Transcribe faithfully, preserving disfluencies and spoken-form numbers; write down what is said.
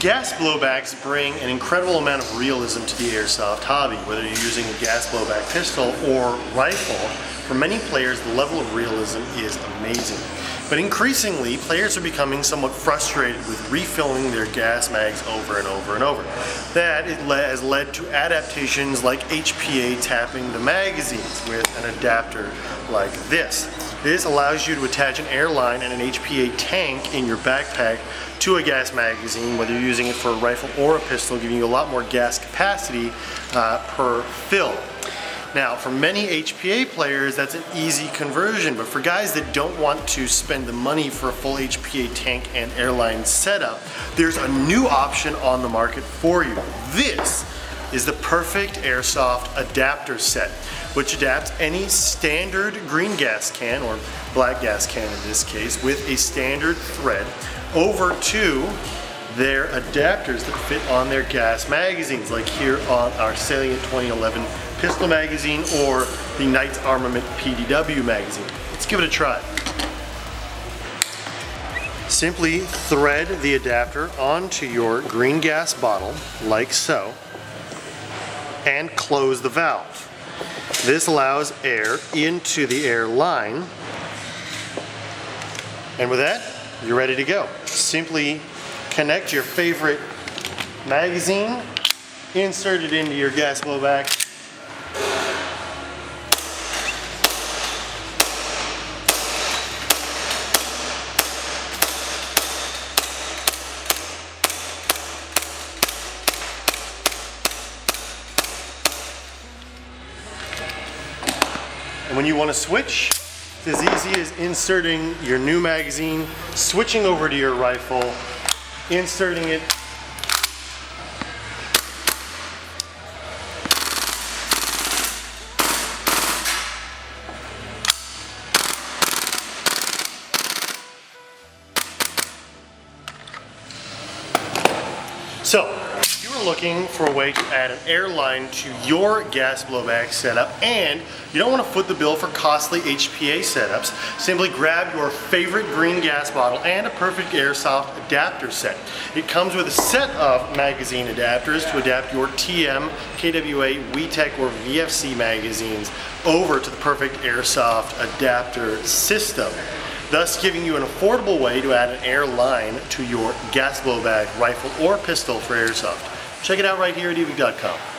Gas blowbacks bring an incredible amount of realism to the airsoft hobby, whether you're using a gas blowback pistol or rifle. For many players, the level of realism is amazing. But increasingly, players are becoming somewhat frustrated with refilling their gas mags over and over and over. That it le- has led to adaptations like H P A tapping the magazines with an adapter like this. This allows you to attach an airline and an H P A tank in your backpack to a gas magazine, whether you're using it for a rifle or a pistol, giving you a lot more gas capacity uh, per fill. Now, for many H P A players, that's an easy conversion, but for guys that don't want to spend the money for a full H P A tank and airline setup, there's a new option on the market for you. This is the Perfect Airsoft Adapter Set, which adapts any standard green gas can, or black gas can in this case, with a standard thread over to their adapters that fit on their gas magazines, like here on our Salient twenty eleven pistol magazine or the Knights Armament P D W magazine. Let's give it a try. Simply thread the adapter onto your green gas bottle, like so, and close the valve. This allows air into the air line, and with that, you're ready to go. Simply connect your favorite magazine, insert it into your gas blowback, and when you want to switch, it's as easy as inserting your new magazine, switching over to your rifle, inserting it, so looking for a way to add an airline to your gas blowback setup and you don't want to foot the bill for costly H P A setups, simply grab your favorite green gas bottle and a Perfect Airsoft adapter set. It comes with a set of magazine adapters to adapt your T M, K W A, WeTech, or V F C magazines over to the Perfect Airsoft adapter system, thus giving you an affordable way to add an airline to your gas blowback, rifle, or pistol for airsoft. Check it out right here at Evike dot com.